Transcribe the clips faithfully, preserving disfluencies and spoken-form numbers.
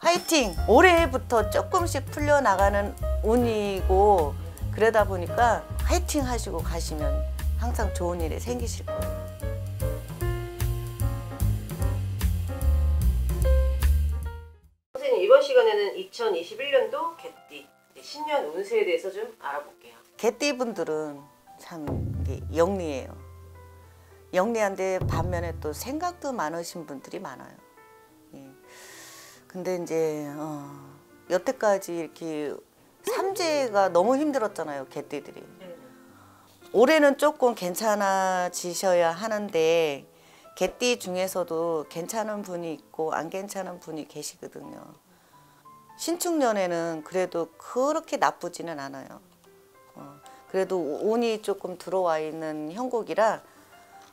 파이팅! 올해부터 조금씩 풀려나가는 운이고 그러다 보니까 파이팅 하시고 가시면 항상 좋은 일이 생기실 거예요. 선생님, 이번 시간에는 이천이십일 년도 개띠 신년 운세에 대해서 좀 알아볼게요. 개띠 분들은 참 영리해요. 영리한데 반면에 또 생각도 많으신 분들이 많아요. 근데 이제 어, 여태까지 이렇게 삼재가 너무 힘들었잖아요, 개띠들이. 올해는 조금 괜찮아지셔야 하는데 개띠 중에서도 괜찮은 분이 있고 안 괜찮은 분이 계시거든요. 신축년에는 그래도 그렇게 나쁘지는 않아요. 어, 그래도 운이 조금 들어와 있는 형국이라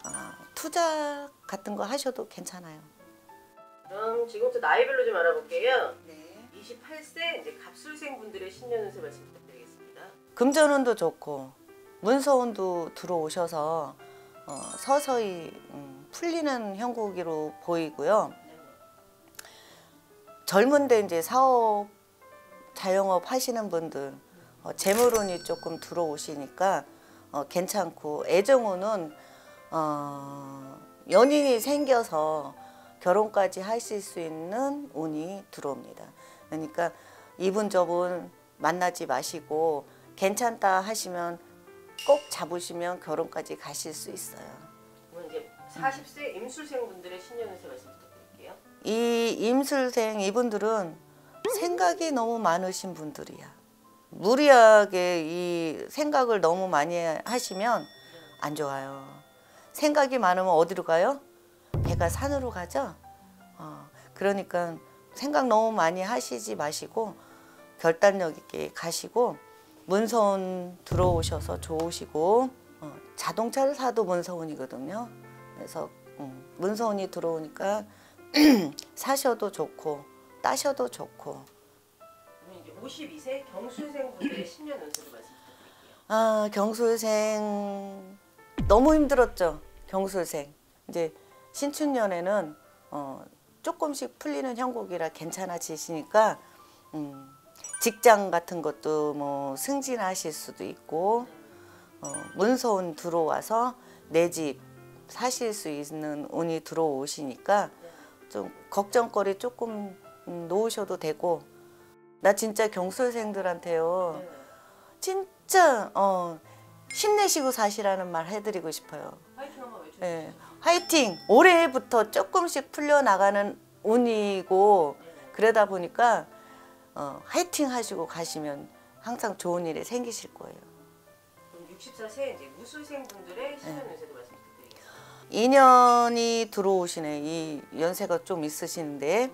어, 투자 같은 거 하셔도 괜찮아요. 그럼 지금부터 나이별로 좀 알아볼게요. 네. 이십팔 세 이제 갑술생 분들의 신년 운세 말씀 부탁드리겠습니다. 금전운도 좋고 문서운도 들어오셔서 어, 서서히 음, 풀리는 형국으로 보이고요. 네. 젊은데 이제 사업, 자영업 하시는 분들 어, 재물운이 조금 들어오시니까 어, 괜찮고, 애정운은 어, 연인이 생겨서 결혼까지 하실 수 있는 운이 들어옵니다. 그러니까 이분 저분 만나지 마시고 괜찮다 하시면 꼭 잡으시면 결혼까지 가실 수 있어요. 그럼 이제 사십 세 임술생 분들의 신년 운세 말씀 부탁드릴게요. 이 임술생 이분들은 생각이 너무 많으신 분들이야. 무리하게 이 생각을 너무 많이 하시면 안 좋아요. 생각이 많으면 어디로 가요? 배가 산으로 가죠. 어, 그러니까 생각 너무 많이 하시지 마시고 결단력 있게 가시고, 문서운 들어오셔서 좋으시고 어, 자동차를 사도 문서운이거든요. 그래서 음, 문서운이 들어오니까 사셔도 좋고 따셔도 좋고. 오십이 세 경술생 분들의 신년 운세를 말씀드릴게요. 아, 경술생 너무 힘들었죠. 경술생 이제 신축년에는 어, 조금씩 풀리는 형국이라 괜찮아지시니까 음, 직장 같은 것도 뭐 승진하실 수도 있고 어, 문서운 들어와서 내 집 사실 수 있는 운이 들어오시니까 좀 걱정거리 조금 음, 놓으셔도 되고. 나 진짜 경술생들한테요, 진짜 어, 힘내시고 사시라는 말 해드리고 싶어요. 네. 화이팅! 올해부터 조금씩 풀려나가는 운이고 그러다 보니까 어, 화이팅 하시고 가시면 항상 좋은 일이 생기실 거예요. 그럼 육십사 세 이제 무술생 분들의 신년 운세도 말씀 부탁드리겠습니다. 인연이 들어오시네. 이 연세가 좀 있으시는데.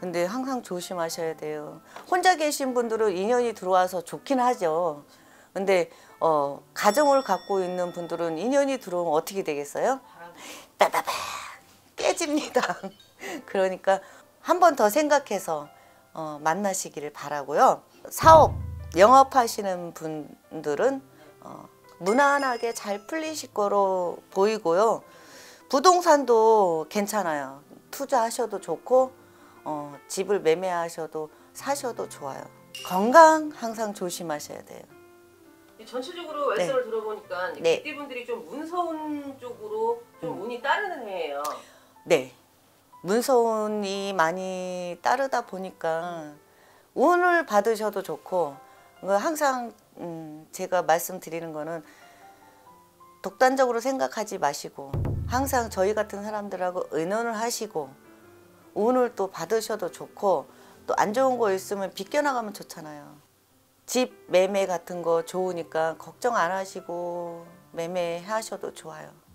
근데 항상 조심하셔야 돼요. 혼자 계신 분들은 인연이 들어와서 좋긴 하죠. 근데 어, 가정을 갖고 있는 분들은 인연이 들어오면 어떻게 되겠어요? 따다닥 깨집니다. 그러니까 한 번 더 생각해서 어, 만나시기를 바라고요. 사업, 영업하시는 분들은 어, 무난하게 잘 풀리실 거로 보이고요. 부동산도 괜찮아요. 투자하셔도 좋고 어, 집을 매매하셔도 사셔도 좋아요. 건강 항상 조심하셔야 돼요. 전체적으로 말씀을 네. 들어보니까 네. 개띠분들이 좀 문서운 쪽으로 좀 운이 따르는 해예요. 네. 문서운이 많이 따르다 보니까 운을 받으셔도 좋고, 항상 음 제가 말씀드리는 거는 독단적으로 생각하지 마시고 항상 저희 같은 사람들하고 의논을 하시고 운을 또 받으셔도 좋고, 또 안 좋은 거 있으면 비껴나가면 좋잖아요. 집 매매 같은 거 좋으니까 걱정 안 하시고 매매하셔도 좋아요.